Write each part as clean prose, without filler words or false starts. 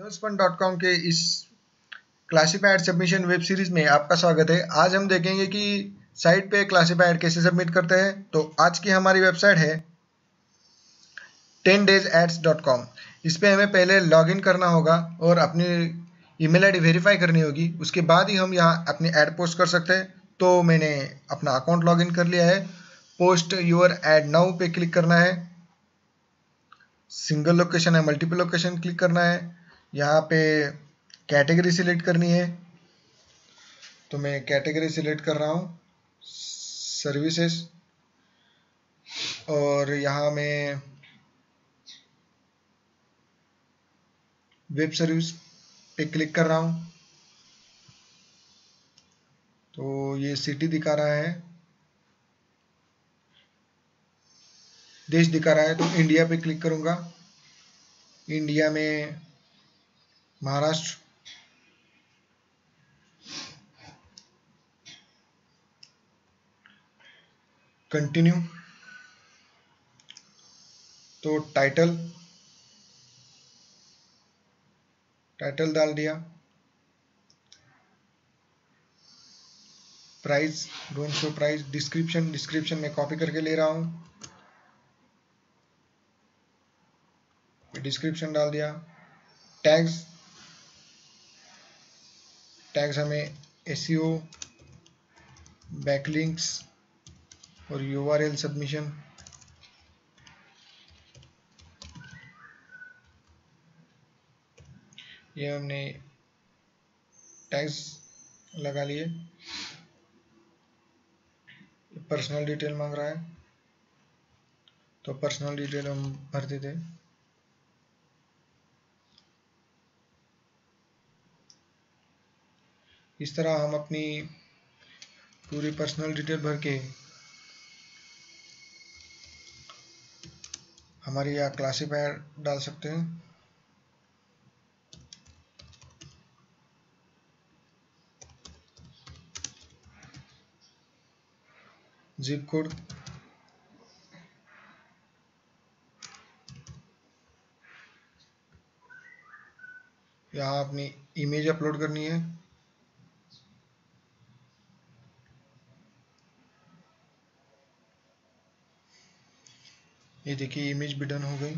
savesfun.com के इस classified submission web series में आपका स्वागत है। आज हम देखेंगे कि साइट पे क्लासिफाइड कैसे सबमिट करते हैं। तो आज की हमारी वेबसाइट है 10dayads.com। इस पे हमें पहले लॉगिन करना होगा और अपनी ईमेल आईडी वेरीफाई करनी होगी, उसके बाद ही हम यहाँ अपनी ऐड पोस्ट कर सकते हैं। तो मैंने अपना अकाउंट लॉगिन कर लिया है। पोस्ट योर ऐड नाउ पे क्लिक करना है। सिंगल लोकेशन है, मल्टीपल लोकेशन क्लिक करना है। यहाँ पे कैटेगरी सिलेक्ट करनी है, तो मैं कैटेगरी सिलेक्ट कर रहा हूँ सर्विसेज, और यहाँ मैं वेब सर्विस पे क्लिक कर रहा हूँ। तो ये सिटी दिखा रहा है, देश दिखा रहा है, तो इंडिया पे क्लिक करूँगा। इंडिया में महाराष्ट्र, कंटिन्यू। तो टाइटल डाल दिया, price don't show price, description में कॉपी करके ले रहा हूँ, डिस्क्रिप्शन डाल दिया। टैग्स हमें एसईओ, बैकलिंक्स और यूआरएल सबमिशन। ये हमने टैग्स लगा लिए। पर्सनल डिटेल मांग रहा है, तो पर्सनल डिटेल हम भर देते हैं। इस तरह हम अपनी पूरी पर्सनल डिटेल भर के हमारी यहाँ क्लासिफायर डाल सकते हैं। जिप कोड, यहाँ अपनी इमेज अपलोड करनी है। ये देखिए, इमेज भी डन हो गई।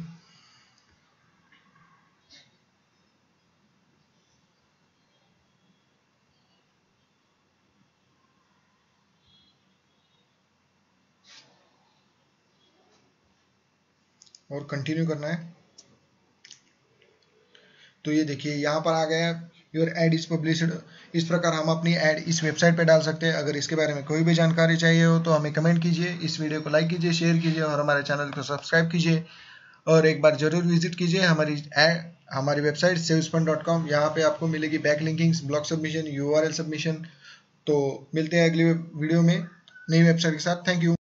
और कंटिन्यू करना है। तो ये देखिए, यहाँ पर आ गया योर एड इज पब्लिश्ड। इस प्रकार हम अपनी एड इस वेबसाइट पे डाल सकते हैं। अगर इसके बारे में कोई भी जानकारी चाहिए हो तो हमें कमेंट कीजिए। इस वीडियो को लाइक कीजिए, शेयर कीजिए और हमारे चैनल को सब्सक्राइब कीजिए। और एक बार जरूर विजिट कीजिए हमारी वेबसाइट savesfun.com। यहाँ पे आपको मिलेगी back linkings, blog submission, URL submission. तो मिलते हैं अगली वीडियो में नई वेबसाइट के साथ। Thank you.